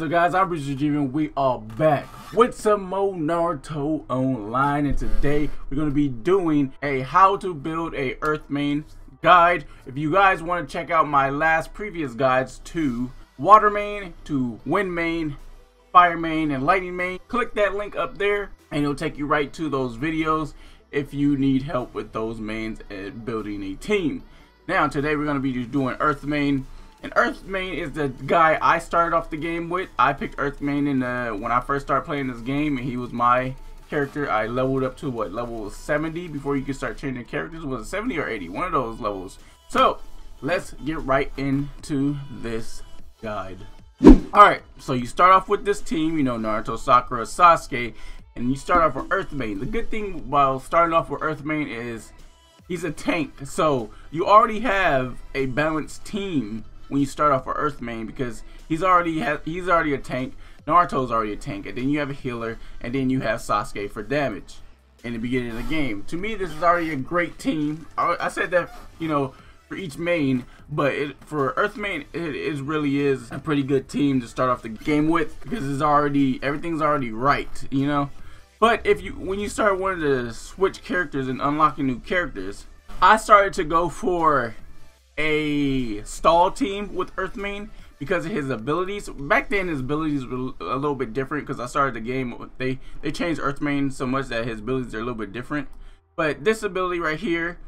is up, guys? I'm Richard. We are back with some more Naruto Online, and today we're going to be doing a how to build a Earth Main guide. If you guys want to check out my last previous guides to Water Main, to Wind Main, Fire Main, and Lightning Main, click that link up there and it'll take you right to those videos if you need help with those mains and building a team. Now today we're going to be doing Earth Main. And Earth Main is the guy I started off the game with. I picked Earth Main when I first started playing this game, and he was my character. I leveled up to what, level 70 before you could start changing characters? Was it 70 or 80? One of those levels. So let's get right into this guide. Alright, so you start off with this team, you know, Naruto, Sakura, Sasuke, and you start off with Earth Main. The good thing while starting off with Earth Main is he's a tank. So you already have a balanced team when you start off with Earth Main, because he's already a tank, Naruto's already a tank, and then you have a healer, and then you have Sasuke for damage in the beginning of the game. To me, this is already a great team. I said that, you know, for each main, but for Earth Main, it really is a pretty good team to start off the game with, because everything's already right, you know. But when you start wanting to switch characters and unlocking new characters, I started to go for a stall team with Earth Main because of his abilities. Back then his abilities were a little bit different, because I started the game, they changed Earth Main so much that his abilities are a little bit different. But this ability right here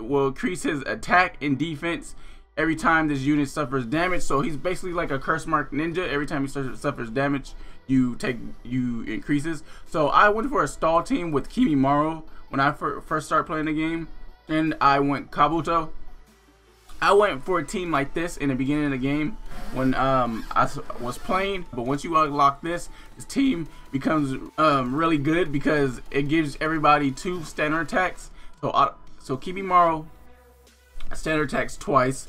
will increase his attack and defense every time this unit suffers damage. So he's basically like a curse mark ninja. Every time he suffers damage, you increases. So I went for a stall team with Kimimaro when I first started playing the game, and I went Kabuto. I went for a team like this in the beginning of the game when I was playing, but once you unlock this team becomes really good, because it gives everybody 2 standard attacks. So Kimimaro standard attacks twice,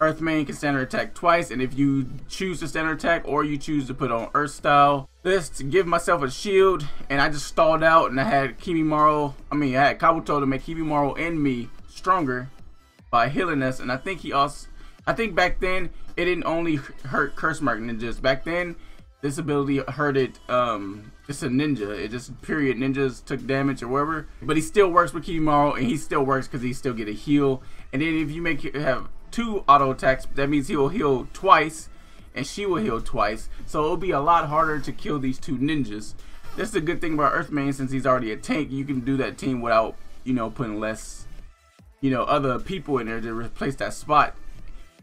Earth Main can standard attack twice, and if you choose to standard attack or you choose to put on Earth style, this to give myself a shield, and I just stalled out, and I had Kabuto to make Kimimaro and me stronger by healing us. And I think back then it didn't only hurt curse mark ninjas. Back then this ability hurted just a ninja, it just period ninjas took damage or whatever. But he still works with Kimimaro, and he still works because he still get a heal. And then if you have 2 auto attacks, that means he will heal twice and she will heal twice, so it'll be a lot harder to kill these 2 ninjas. That's the good thing about Earth Main, since he's already a tank, you can do that team without, you know, putting less, you know, other people in there to replace that spot.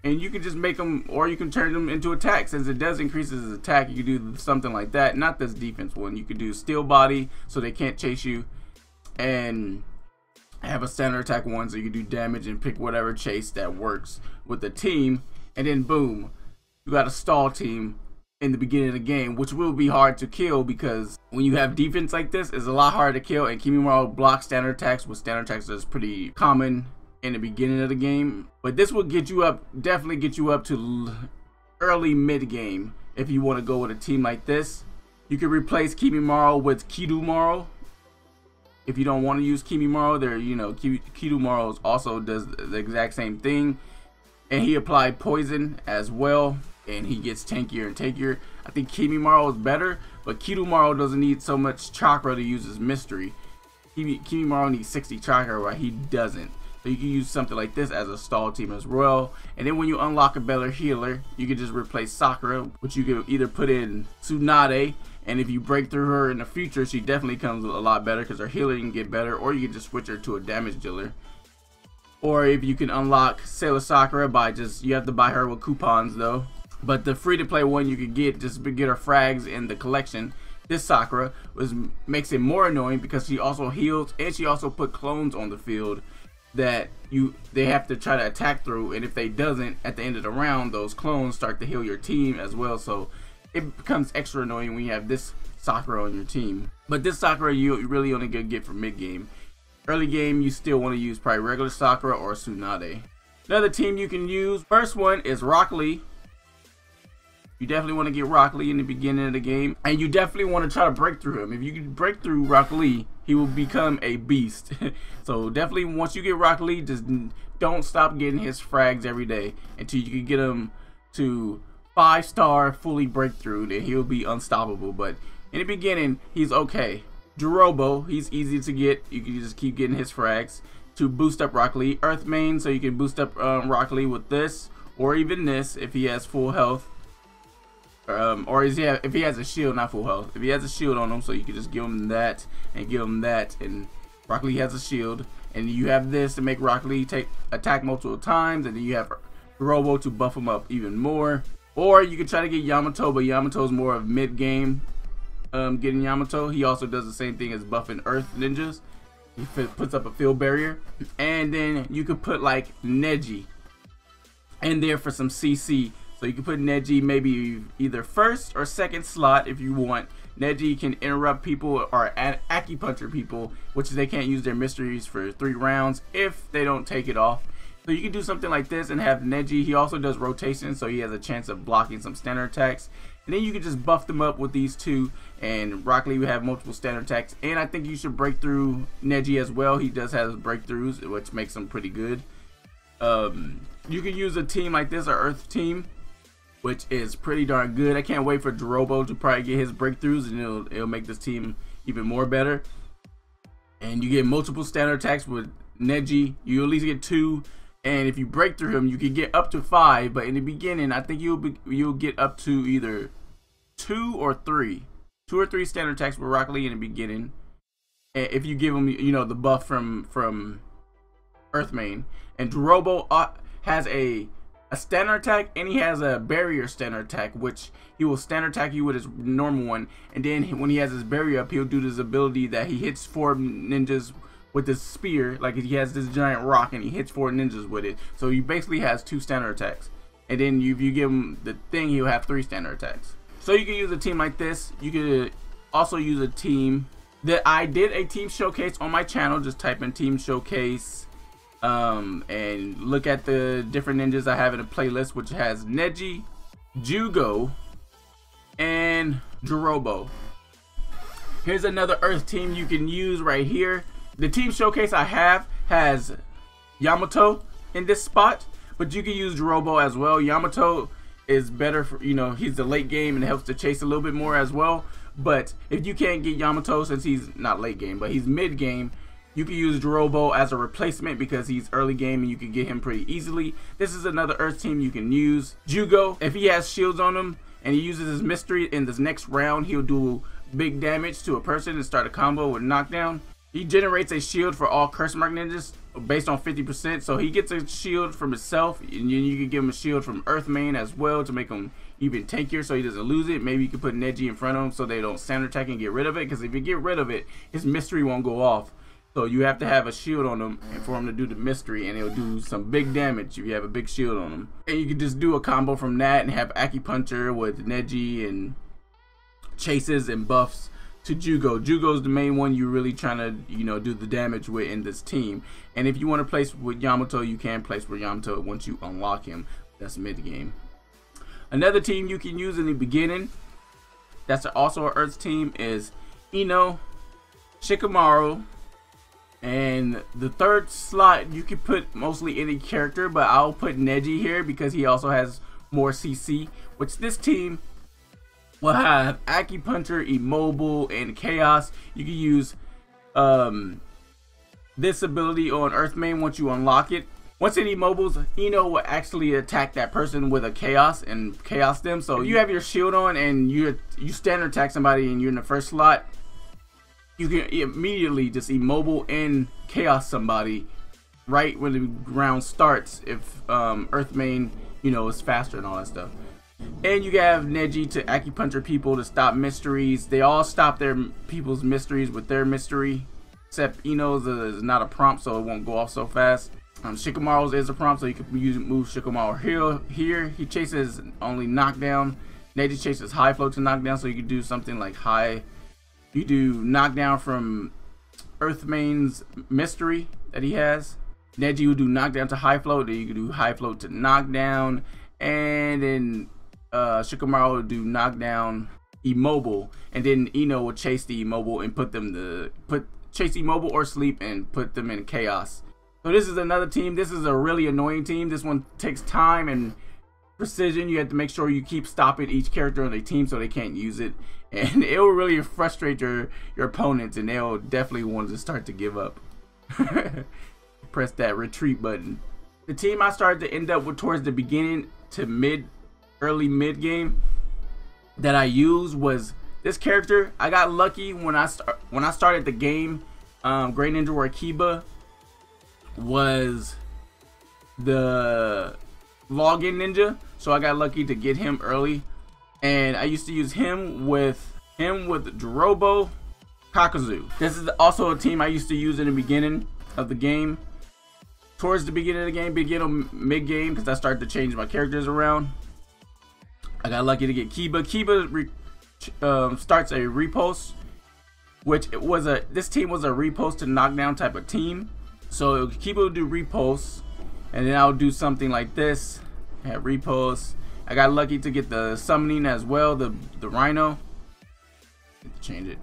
And you can just make them, or you can turn them into attacks, since it does increase his attack. You can do something like that, not this defense one. You could do steel body so they can't chase you, and have a standard attack one so you can do damage and pick whatever chase that works with the team. And then boom, you got a stall team in the beginning of the game, which will be hard to kill, because when you have defense like this, it's a lot harder to kill. And Kimimaro blocks standard attacks, with standard attacks that's pretty common in the beginning of the game. But this will get you up, definitely get you up to early mid game if you want to go with a team like this. You can replace Kimimaro with Kidomaro if you don't want to use Kimimaro. There, you know, Kidomaro also does the exact same thing, and he applied poison as well, and he gets tankier and tankier. I think Kimimaro is better, but Kidomaro doesn't need so much chakra to use his mystery. Kimimaro needs 60 chakra, right? He doesn't. So you can use something like this as a stall team as well. And then when you unlock a better healer, you can just replace Sakura, which you can either put in Tsunade, and if you break through her in the future, she definitely comes a lot better because her healer can get better, or you can just switch her to a damage dealer. Or if you can unlock Sailor Sakura by just, you have to buy her with coupons though. But the free-to-play one you could get, just get her frags in the collection. This Sakura makes it more annoying because she also heals, and she also put clones on the field that they have to try to attack through, and if they doesn't, at the end of the round, those clones start to heal your team as well. So it becomes extra annoying when you have this Sakura on your team. But this Sakura you really only get for mid-game. Early game, you still want to use probably regular Sakura or Tsunade. Another team you can use, first one is Rock Lee. You definitely want to get Rock Lee in the beginning of the game, and you definitely want to try to break through him. If you can break through Rock Lee, he will become a beast. So definitely once you get Rock Lee, just don't stop getting his frags every day until you can get him to 5-star fully breakthrough, then he'll be unstoppable. But in the beginning, he's okay. Jirobo, he's easy to get. You can just keep getting his frags to boost up Rock Lee. Earth Main, so you can boost up Rock Lee with this, or even this if he has full health. Or if he has a shield, not full health. If he has a shield on him, so you can just give him that and give him that, and Rock Lee has a shield. And you have this to make Rock Lee take attack multiple times, and then you have Jirobo to buff him up even more. Or you can try to get Yamato, but Yamato's more of mid-game. Getting Yamato, he also does the same thing as buffing Earth ninjas. He puts up a field barrier, and then you could put like Neji in there for some CC. So you can put Neji maybe either first or second slot if you want. Neji can interrupt people or acupuncture people, which they can't use their mysteries for 3 rounds if they don't take it off. So you can do something like this and have Neji. He also does rotation, so he has a chance of blocking some standard attacks. And then you can just buff them up with these two, and Rock Lee would have multiple standard attacks. And I think you should break through Neji as well. He does have breakthroughs, which makes him pretty good. You can use a team like this, or Earth team, which is pretty darn good. I can't wait for Jirobo to probably get his breakthroughs, and it'll make this team even more better. And you get multiple standard attacks with Neji. You at least get 2, and if you break through him, you can get up to 5. But in the beginning, I think you'll get up to either 2 or 3 standard attacks with Rock Lee in the beginning, and if you give him, you know, the buff from Earth Main. And Jirobo has a standard attack, and he has a barrier standard attack, which he will standard attack you with his normal one, and then when he has his barrier up, he'll do this ability that he hits 4 ninjas with his spear. Like, he has this giant rock and he hits 4 ninjas with it, so he basically has 2 standard attacks. And then if you give him the thing, he'll have 3 standard attacks. So you can use a team like this. You could also use a team that I did a team showcase on my channel. Just type in team showcase and look at the different ninjas I have in a playlist, which has Neji, Jugo, and Jirobo. Here's another Earth team you can use right here. The team showcase I have has Yamato in this spot, but you can use Jirobo as well. Yamato is better for, you know, he's the late game and helps to chase a little bit more as well. But if you can't get Yamato, since he's not late game but he's mid game, you can use Jirobo as a replacement because he's early game and you can get him pretty easily. This is another Earth team you can use. Jugo, if he has shields on him and he uses his mystery in this next round, he'll do big damage to a person and start a combo with knockdown. He generates a shield for all curse mark ninjas based on 50%, so he gets a shield from himself, and then you can give him a shield from Earth Main as well to make him even tankier so he doesn't lose it. Maybe you can put Neji in front of him so they don't standard attack and get rid of it, because if you get rid of it, his mystery won't go off. So you have to have a shield on them and for him to do the mystery, and it'll do some big damage if you have a big shield on them. And you can just do a combo from that and have acupuncture with Neji and chases and buffs to Jugo. Jugo's the main one you're really trying to, you know, do the damage with in this team. And if you want to place with Yamato, you can place with Yamato once you unlock him. That's mid game. Another team you can use in the beginning, that's also an Earth team, is Ino, Shikamaru. And the third slot, you could put mostly any character, but I'll put Neji here because he also has more CC, which this team will have acupuncture, immobile, and chaos. You can use this ability on Earth Main once you unlock it. Once it immobiles, Ino will actually attack that person with a chaos and chaos them. So if you have your shield on and you standard attack somebody and you're in the first slot, you can immediately just immobile and chaos somebody right when the round starts if Earth Main, you know, is faster and all that stuff. And you have Neji to acupuncture people to stop mysteries. They all stop their people's mysteries with their mystery, except Ino's is not a prompt, so it won't go off so fast. Shikamaru's is a prompt, so you can move Shikamaru here. He chases only knockdown. Neji chases high flow to knockdown, so you can do something like high. You do knockdown from Earth Main's mystery that he has. Neji will do knockdown to high flow, then you can do high flow to knockdown, and then Shikamaru will do knockdown immobile, and then Ino will chase the immobile and put them to chase immobile or sleep and put them in chaos. So this is another team. This is a really annoying team. This one takes time and precision. You have to make sure you keep stopping each character on their team so they can't use it, and it will really frustrate your opponents, and they'll definitely want to start to give up. Press that retreat button. The team I started to end up with towards the beginning to early mid game that I used was this character. I got lucky when I started the game. Great Ninja War Kiba was the login ninja, so I got lucky to get him early, and I used to use him with Jirobo, Kakuzu. This is also a team I used to use in the beginning of the game, towards the beginning of the game, beginning mid game, because I started to change my characters around. I got lucky to get Kiba. Kiba starts a repost, which it was this team was a repost to knockdown type of team. So Kiba would do reposts, and then I'll do something like this. I had reposts. I got lucky to get the summoning as well, the Rhino. Change it.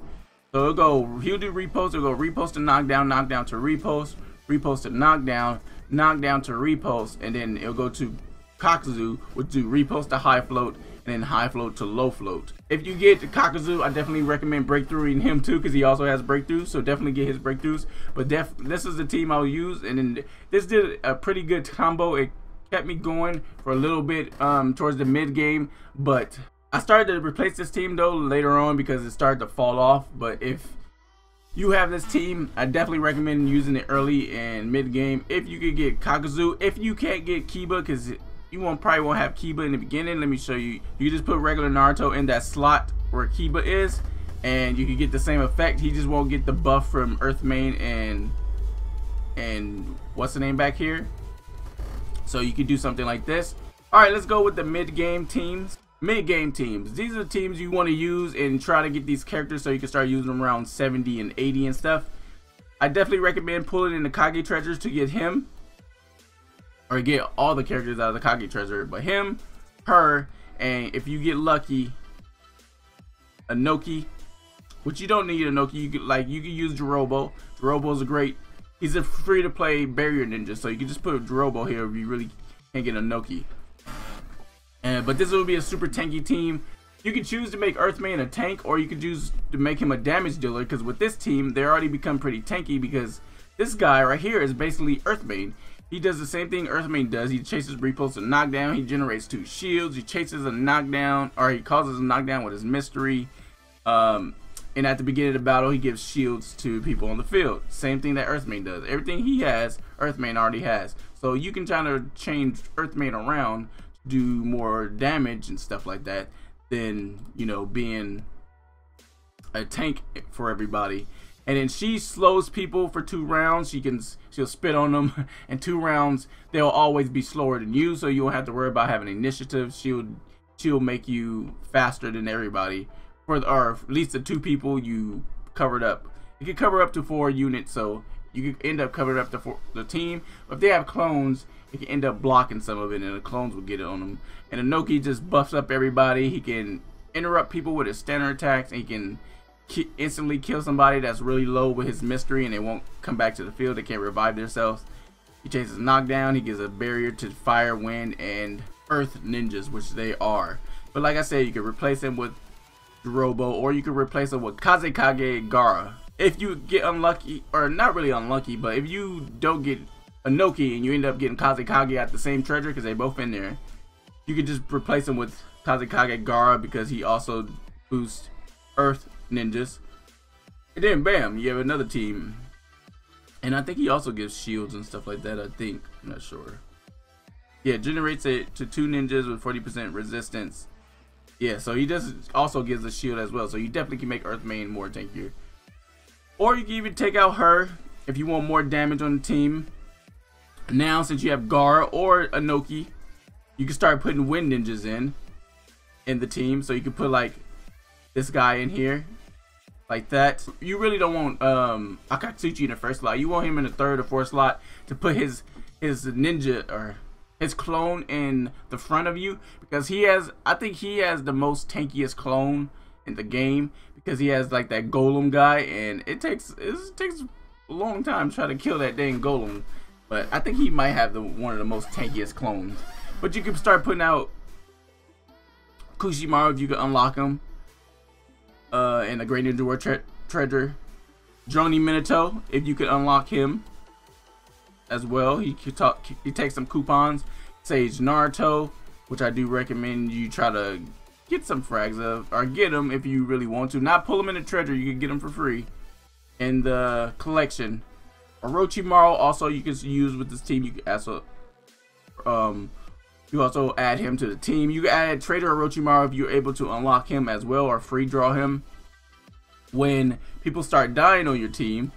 So it'll go, he'll do repost, it'll go repost to knockdown, knockdown to repost, repost to knockdown, knockdown to repost, and then it'll go to Kakuzu, which do repost to high float, and then high float to low float. If you get Kakuzu, I definitely recommend breakthroughing him too, because he also has breakthroughs, so definitely get his breakthroughs. But this is the team I'll use, and then this did a pretty good combo. It kept me going for a little bit towards the mid game, but I started to replace this team though later on because it started to fall off. But if you have this team, I definitely recommend using it early and mid game if you could get Kakuzu. If you can't get Kiba, because you probably won't have Kiba in the beginning, let me show you. You just put regular Naruto in that slot where Kiba is, and you can get the same effect. He just won't get the buff from Earth Main and what's the name back here. So you could do something like this. All right, let's go with the mid game teams. Mid-game teams. These are the teams you want to use and try to get these characters so you can start using them around 70 and 80 and stuff. I definitely recommend pulling in the Kage Treasures to get him, or get all the characters out of the Kage Treasure, but him, her, and if you get lucky, Ohnoki, which you don't need Ohnoki. You can use Jirobo. Jirobo's great. He's a free-to-play barrier ninja, so you can just put Jirobo here if you really can't get Ohnoki. But this will be a super tanky team. You can choose to make Earth Main a tank, or you could choose to make him a damage dealer, because with this team, they already become pretty tanky, because this guy right here is basically Earth Main. He does the same thing Earth Main does. He chases reposts and knockdown. He generates 2 shields. He chases a knockdown, or he causes a knockdown with his mystery. And at the beginning of the battle, he gives shields to people on the field. Same thing that Earth Main does. Everything he has, Earth Main already has. So you can try to change Earth Main around, do more damage and stuff like that than, you know, being a tank for everybody. And then she slows people for 2 rounds. She'll spit on them in 2 rounds. They'll always be slower than you, so you won't have to worry about having initiative. She'll make you faster than everybody, or at least the 2 people you covered up. You can cover up to 4 units, so you could end up covering up the team. But if they have clones, it can end up blocking some of it, and the clones will get it on them. And Ohnoki just buffs up everybody. He can interrupt people with his standard attacks, and he can instantly kill somebody that's really low with his mystery, and they won't come back to the field. They can't revive themselves. He chases knockdown. He gives a barrier to fire, wind, and earth ninjas, which they are. But like I said, you can replace him with Jirobo, or you can replace him with Kazekage Gaara. If you get unlucky, or not really unlucky, but if you don't get Ohnoki and you end up getting Kazekage at the same treasure, because they both in there, you could just replace him with Kazekage Gaara, because he also boosts earth ninjas. And then bam, you have another team. And I think he also gives shields and stuff like that, I think. I'm not sure. Yeah, generates it to 2 ninjas with 40% resistance. Yeah, so he does also gives a shield as well. So you definitely can make Earth Main more tankier. Or you can even take out her if you want more damage on the team. Now, since you have Gaara or Ohnoki, you can start putting wind ninjas in the team. So you can put like this guy in here, like that. You really don't want Akatsuchi in the first slot. You want him in the 3rd or 4th slot to put his ninja or his clone in the front of you, because he has, I think he has the most tankiest clone in the game, because he has like that golem guy, and it takes a long time to try to kill that dang golem. But I think he might have one of the most tankiest clones. But you can start putting out Kushimaru if you can unlock him. And the Great Ninja War Treasure. Johnny Minato, if you could unlock him as well. He could talk, he takes some coupons. Sage Naruto, which I do recommend you try to get some frags of, or get them if you really want to. Not pull them in the treasure, you can get them for free in the collection. Orochimaru also you can use with this team. You can also add him to the team. You can add Trader Orochimaru if you're able to unlock him as well, or free draw him. When people start dying on your team,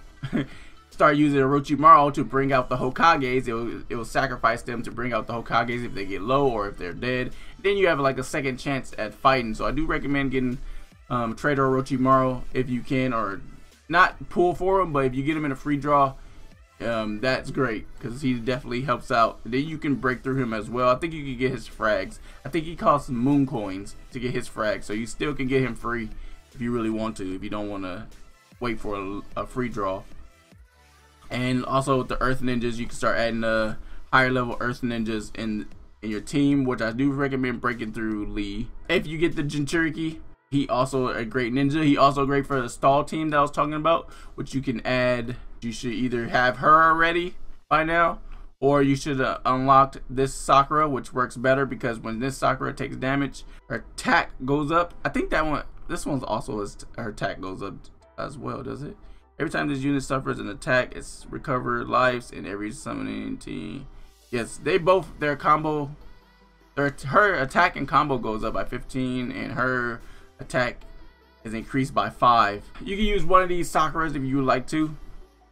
start using Orochimaru to bring out the Hokages. It will sacrifice them to bring out the Hokages if they get low or if they're dead. Then you have like a second chance at fighting. So I do recommend getting Trader Orochimaru if you can, or not pull for him, but if you get him in a free draw, that's great because he definitely helps out. Then you can break through him as well. I think you can get his frags. I think he costs moon coins to get his frags, so you still can get him free if you really want to, if you don't want to wait for a free draw. And also with the Earth Ninjas, you can start adding the higher level Earth Ninjas in your team, which I do recommend breaking through Lee. If you get the Jinchuriki, he also a great ninja. He also great for the stall team that I was talking about, which you can add. You should either have her already by now, or you should have unlocked this Sakura, which works better because when this Sakura takes damage, her attack goes up. I think that one, this one's also is her attack goes up as well, does it? Every time this unit suffers an attack, it's recovered lives in every summoning team. Yes, they both, their combo, her attack and combo goes up by 15, and her attack is increased by 5. You can use one of these Sakuras if you would like to.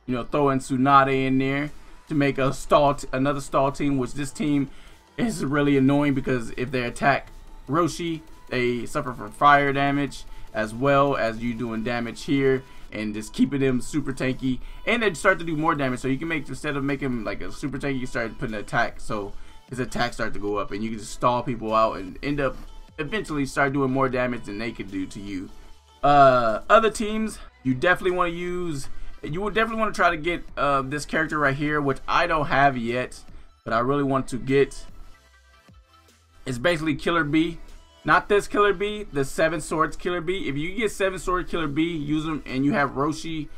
You know, throw in Tsunade in there to make a stall another stall team, which this team is really annoying because if they attack Roshi, they suffer from fire damage as well as you doing damage here and just keeping them super tanky, and they start to do more damage. So you can make, instead of making like a super tanky, you start putting an attack, so his attacks start to go up and you can just stall people out and end up eventually start doing more damage than they could do to you. Other teams you definitely want to use, you would definitely want to try to get this character right here, which I don't have yet, but I really want to get. It's basically Killer B. Not this Killer B, the Seven Swords Killer B. If you get Seven Swords Killer B, use them, and you have Roshi,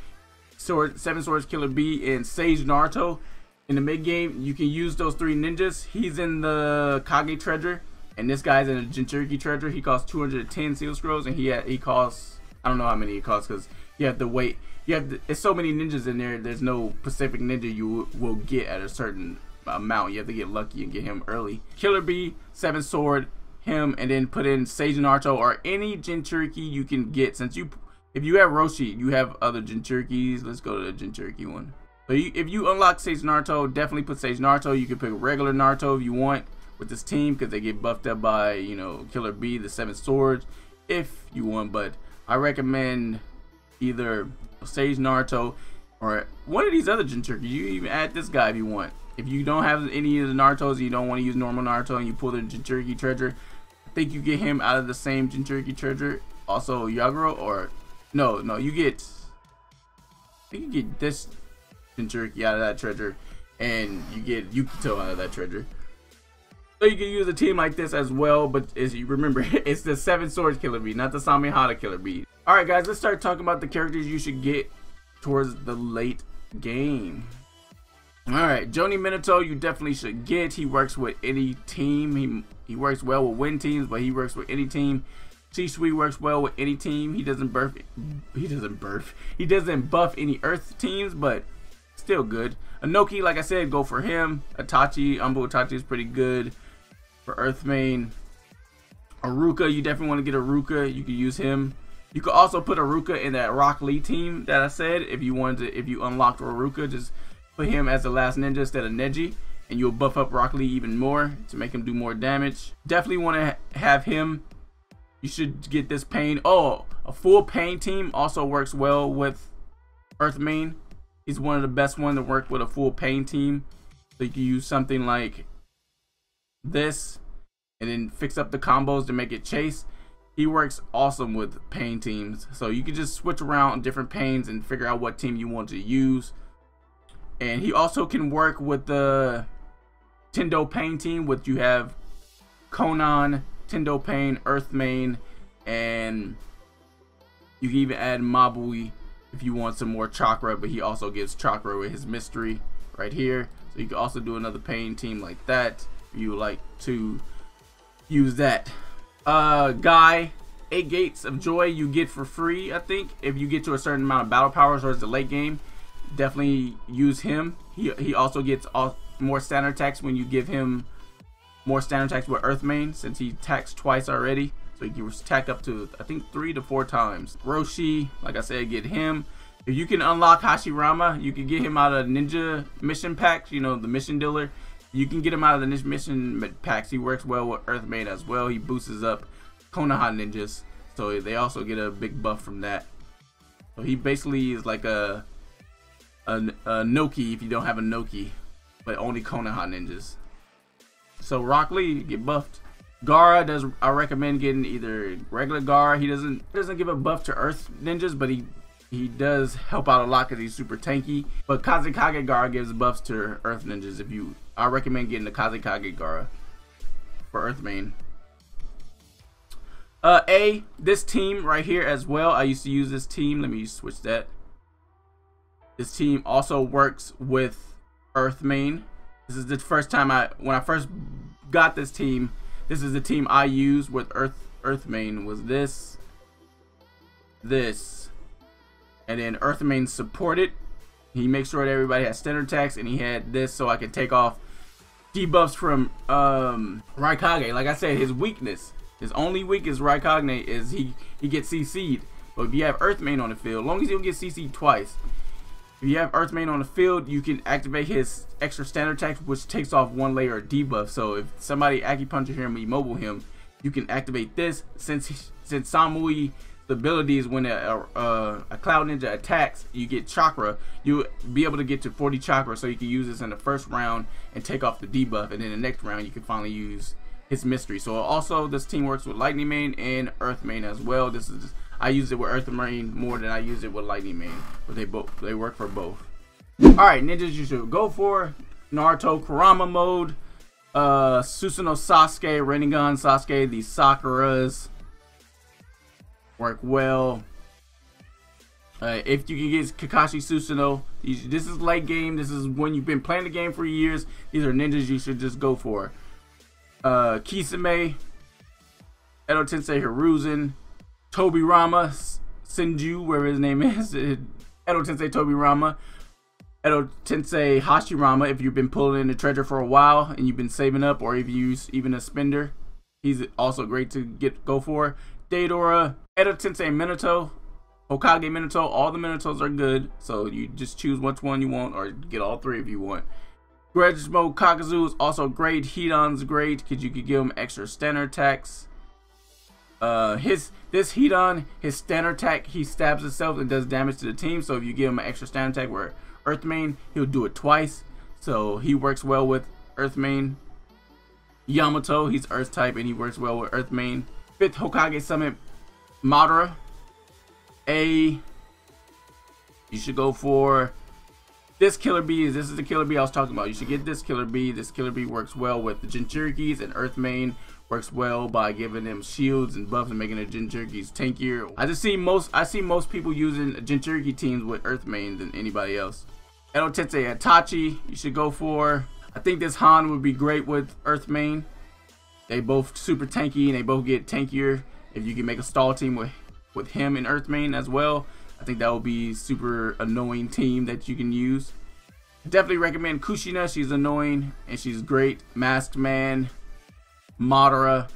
Seven Swords Killer B, and Sage Naruto in the mid game. You can use those three ninjas. He's in the Kage treasure, and this guy's in the Jinchuriki treasure. He costs 210 seal scrolls, and he costs, I don't know how many he costs because you have to wait. There's so many ninjas in there. There's no specific ninja you will get at a certain amount. You have to get lucky and get him early. Killer B, Seven Sword, him, and then put in Sage Naruto or any Jinchuriki you can get. Since you, if you have Roshi, you have other Jinchurikis. Let's go to the Jinchuriki one. So if you unlock Sage Naruto, definitely put Sage Naruto. You can pick regular Naruto if you want with this team because they get buffed up by, you know, Killer B, the Seven Swords, if you want. But I recommend either Sage Naruto or one of these other Jinchuriki. You even add this guy if you want. If you don't have any of the Narutos and you don't want to use normal Naruto and you pull the Jinchuriki treasure, I think you get him out of the same Jinchuriki treasure. Also Yaguro, or no, you get, I think you get this Jinchuriki out of that treasure and you get Yukito out of that treasure. So you can use a team like this as well, but as you remember, it's the Seven Swords Killer Bee, not the Samehada Killer Bee. Alright guys, let's start talking about the characters you should get towards the late game. Alright, Johnny Minato you definitely should get. He works with any team. He works well with win teams, but he works with any team. Shisui works well with any team. He doesn't buff any Earth teams, but still good. Ohnoki, like I said, go for him. Itachi, Umbu Itachi is pretty good for Earth Main. Iruka, you definitely want to get Iruka. You can use him. You could also put Iruka in that Rock Lee team that I said. If you wanted to, if you unlocked Iruka, just put him as the last ninja instead of Neji, and you'll buff up Rock Lee even more to make him do more damage. Definitely want to have him. You should get this Pain. Oh, a full Pain team also works well with Earth Main. He's one of the best ones to work with a full Pain team. So you can use something like this and then fix up the combos to make it chase. He works awesome with Pain teams, so you can just switch around different Pains and figure out what team you want to use. And he also can work with the Tendo Pain team, which you have Konan Tendo Pain, Earth Main, and you can even add Mabui if you want some more chakra, but he also gets chakra with his mystery right here. So you can also do another Pain team like that if you would like to use that. Guy, 8 Gates of Joy you get for free, I think, if you get to a certain amount of battle powers or it's the late game. Definitely use him. He also gets more standard attacks when you give him more standard attacks with Earth Main, since he attacks twice already. So he can attack up to, I think, 3 to 4 times. Roshi, like I said, get him. If you can unlock Hashirama, you can get him out of Ninja Mission Packs, you know, the Mission Dealer. You can get him out of the Ninja Mission Packs. He works well with Earth Main as well. He boosts up Konoha Ninjas, so they also get a big buff from that. So he basically is like a Noki if you don't have a Noki, but only Konoha Ninjas. So Rock Lee, get buffed. Gaara, I recommend getting either regular Gaara. He doesn't give a buff to Earth Ninjas, but he does help out a lot because he's super tanky. But Kazekage Gaara gives buffs to Earth Ninjas. I recommend getting the Kazekage Gaara for Earth Main. This team right here as well. I used to use this team. Let me switch that. This team also works with Earth Main. This is the first time when I first got this team. This is the team I used with Earth Main was this, and then Earth Main supported. He makes sure that everybody has standard attacks, and he had this so I could take off debuffs from Raikage. Like I said, his only weakness Raikage is he gets CC'd. But if you have Earth Main on the field, as long as you don't get CC'd twice, if you have Earth Main on the field, you can activate his extra standard attacks, which takes off one layer of debuff. So if somebody acupuncture him, immobile him, you can activate this. Since Samui's ability is when a Cloud Ninja attacks, you get chakra. You'll be able to get to 40 chakra, so you can use this in the first round and take off the debuff, and then the next round you can finally use his mystery. So also this team works with Lightning Main and Earth Main as well. I use it with Earth Main more than I use it with Lightning Main, but they work for both. Alright, ninjas you should go for: Naruto Kurama mode, Susanoo Sasuke, Rinnegan Sasuke, the Sakuras work well. If you can get Kakashi Susanoo, this is late game, this is when you've been playing the game for years. These are ninjas you should just go for. Kisame, Edo Tensei Hiruzen, Tobirama, Senju, wherever his name is, Edo Tensei Tobirama, Edo Tensei Hashirama, if you've been pulling in the treasure for a while and you've been saving up, or if you use even a spender, he's also great to go for. Deidara, Edo Tensei Minato, Hokage Minato, all the Minatos are good, so you just choose which one you want, or get all three if you want. Grudge mode Kakuzu is also great. Hidan's great because you could give him extra standard attacks. His standard attack, he stabs himself and does damage to the team. So if you give him an extra standard attack where Earth Main, he'll do it twice. So he works well with Earth Main. Yamato, he's Earth type and he works well with Earth Main. 5th Hokage Summit Madara. You should go for this Killer B. This is the Killer B I was talking about. You should get this Killer B. This Killer B works well with the Jinchurikis, and Earth Main works well by giving them shields and buffs and making the Jinchurikis tankier. I see most people using Jinchuriki teams with Earth Main than anybody else. Edo Tensei Itachi, you should go for. I think this Han would be great with Earth Main. They both super tanky and they both get tankier. If you can make a stall team with him and Earth Main as well, I think that would be super annoying team that you can use. I definitely recommend Kushina. She's annoying and she's great. Masked Man, Madara,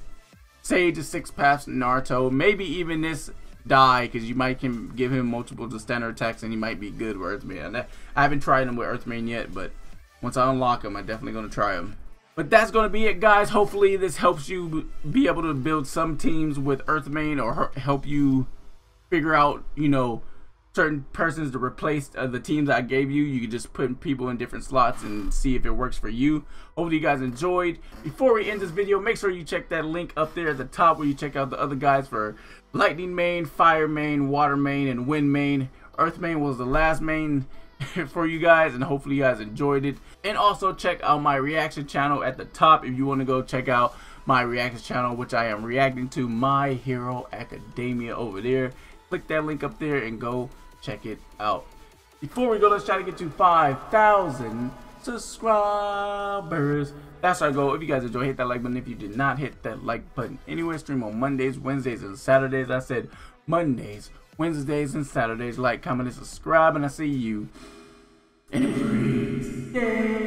Sage of Six Paths Naruto, maybe even this Die, because you might can give him multiple standard attacks and he might be good with Earth Main. I haven't tried him with Earth Main yet, but once I unlock him, I'm definitely going to try him. But that's going to be it, guys. Hopefully this helps you be able to build some teams with Earth Main, or help you figure out, you know, certain persons to replace the teams I gave you. You can just put people in different slots and see if it works for you. Hopefully you guys enjoyed. Before we end this video, make sure you check that link up there at the top where you check out the other guys for Lightning Main, Fire Main, Water Main, and Wind Main. Earth Main was the last main for you guys, and hopefully you guys enjoyed it. And also check out my reaction channel at the top if you want to go check out my reaction channel, which I am reacting to My Hero Academia over there. Click that link up there and go check it out. Before we go, let's try to get to 5,000 subscribers. That's our goal. If you guys enjoy, hit that like button. If you did not, hit that like button. Anyway, stream on Mondays, Wednesdays, and Saturdays. I said Mondays, Wednesdays, and Saturdays. Like, comment, and subscribe, and I see you in a breeze.